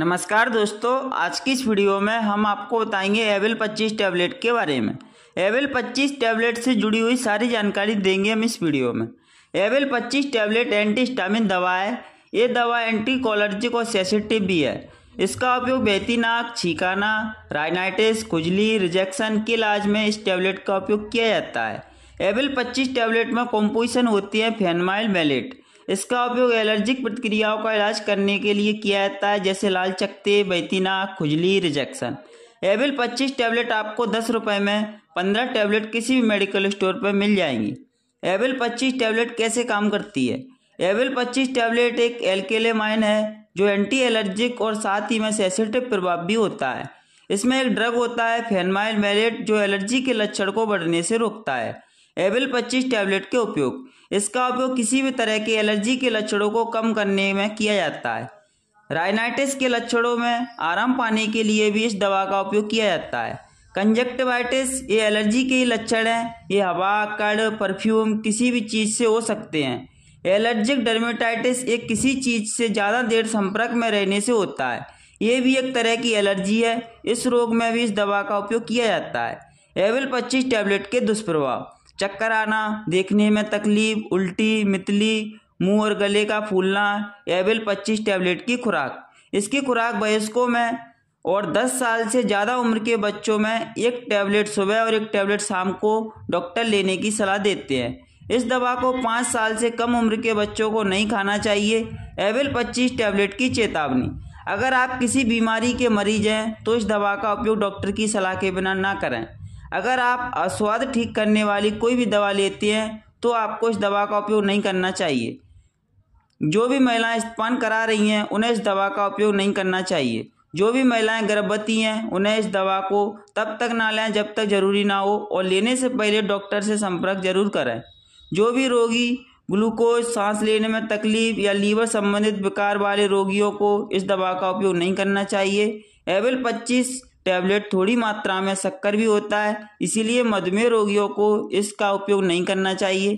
नमस्कार दोस्तों, आज की इस वीडियो में हम आपको बताएंगे एविल 25 टैबलेट के बारे में। एविल 25 टैबलेट से जुड़ी हुई सारी जानकारी देंगे हम इस वीडियो में। एविल 25 टैबलेट एंटीहिस्टामिन दवा है। ये दवा एंटीकोलर्जिक और सेसेटिव भी है। इसका उपयोग बहती नाक, छींकाना, राइनाइटिस, खुजली, रिजेक्शन के इलाज में इस टैबलेट का उपयोग किया जाता है। एविल 25 टैबलेट में कॉम्पोजिशन होती है फेनिरामाइन मैलेट। इसका उपयोग एलर्जिक प्रतिक्रियाओं का इलाज करने के लिए किया जाता है, जैसे लाल चकत्ते, बहती नाक, खुजली, रिजेक्शन। एविल 25 टैबलेट आपको 10 रुपये में 15 टैबलेट किसी भी मेडिकल स्टोर पर मिल जाएंगी। एविल 25 टैबलेट कैसे काम करती है? एविल 25 टैबलेट एक एल्केलेमाइन है जो एंटी एलर्जिक और साथ ही में सेसेटिव प्रभाव भी होता है। इसमें एक ड्रग होता है फेनिरामाइन मैलेट जो एलर्जी के लक्षण को बढ़ने से रोकता है। एविल 25 टैबलेट के उपयोग, इसका उपयोग किसी भी तरह के एलर्जी के लक्षणों को कम करने में किया जाता है। राइनाइटिस के लक्षणों में आराम पाने के लिए भी इस दवा का उपयोग किया जाता है। कंजक्टिवाइटिस, ये एलर्जी के ही लक्षण हैं। ये हवा, कड़, परफ्यूम, किसी भी चीज़ से हो सकते हैं। एलर्जिक डर्मेटाइटिस, ये किसी चीज़ से ज़्यादा देर संपर्क में रहने से होता है। ये भी एक तरह की एलर्जी है। इस रोग में भी इस दवा का उपयोग किया जाता है। एविल 25 टैबलेट के दुष्प्रभाव, चक्कर आना, देखने में तकलीफ, उल्टी, मितली, मुंह और गले का फूलना। एविल 25 टैबलेट की खुराक, इसकी खुराक वयस्कों में और 10 साल से ज़्यादा उम्र के बच्चों में 1 टैबलेट सुबह और 1 टैबलेट शाम को डॉक्टर लेने की सलाह देते हैं। इस दवा को 5 साल से कम उम्र के बच्चों को नहीं खाना चाहिए। एविल 25 टैबलेट की चेतावनी, अगर आप किसी बीमारी के मरीज हैं तो इस दवा का उपयोग डॉक्टर की सलाह के बिना ना करें। अगर आप अस्वाद ठीक करने वाली कोई भी दवा लेते हैं तो आपको इस दवा का उपयोग नहीं करना चाहिए। जो भी महिलाएं स्तनपान करा रही हैं उन्हें इस दवा का उपयोग नहीं करना चाहिए। जो भी महिलाएं गर्भवती हैं उन्हें इस दवा को तब तक ना लें जब तक जरूरी ना हो, और लेने से पहले डॉक्टर से संपर्क जरूर करें। जो भी रोगी ग्लूकोज, सांस लेने में तकलीफ या लीवर संबंधित विकार वाले रोगियों को इस दवा का उपयोग नहीं करना चाहिए। एविल 25 टैबलेट थोड़ी मात्रा में शक्कर भी होता है, इसीलिए मधुमेह रोगियों को इसका उपयोग नहीं करना चाहिए।